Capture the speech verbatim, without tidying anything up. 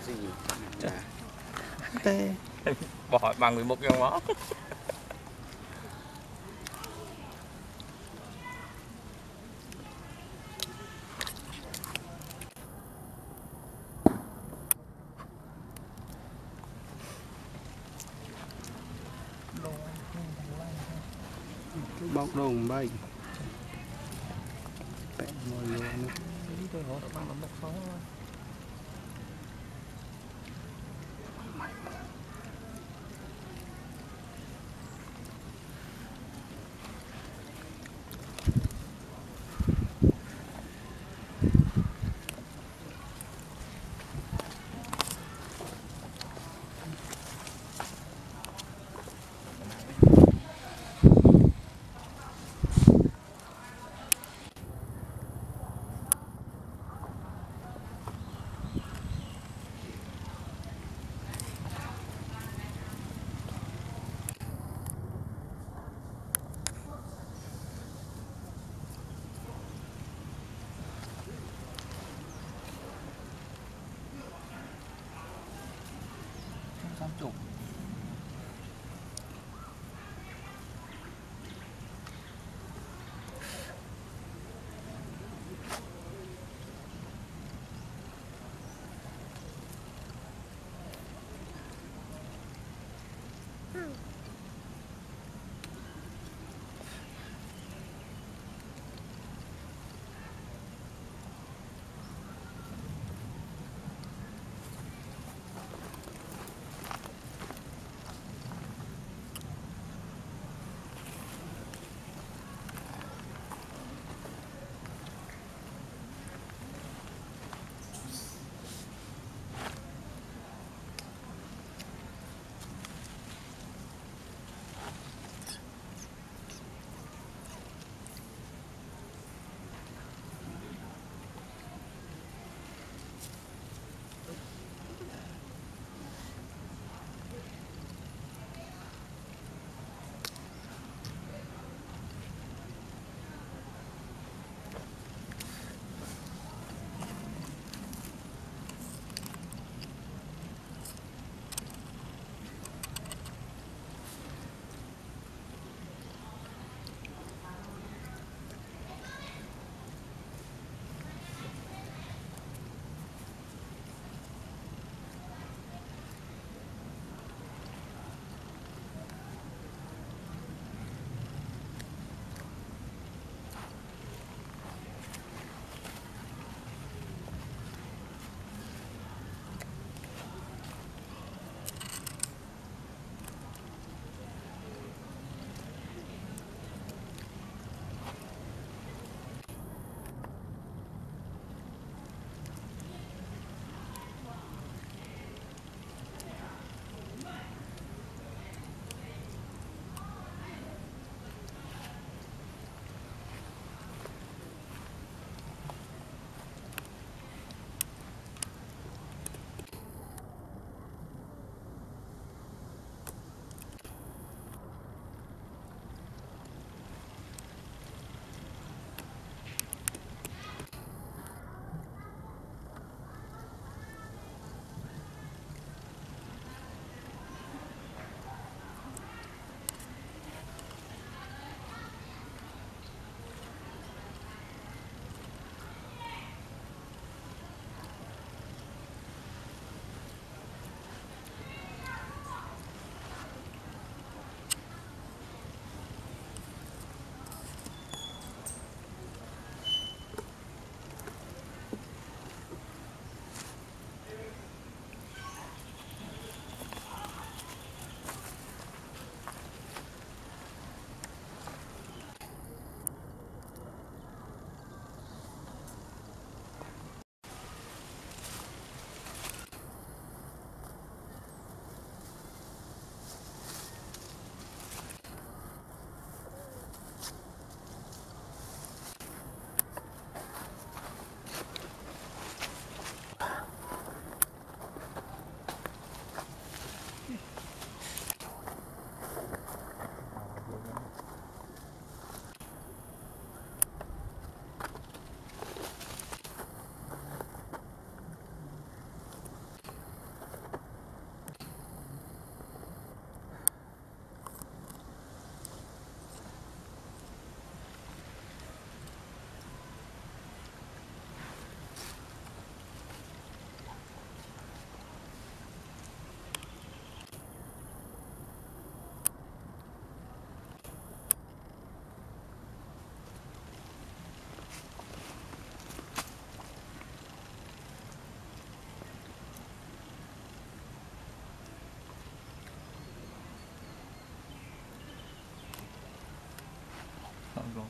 gì? Tê. Bỏ bằng mười một con đó. Bóc đồng bay. Bẻ mọi người nữa. Tôi hỏi bạn là một số. rồi.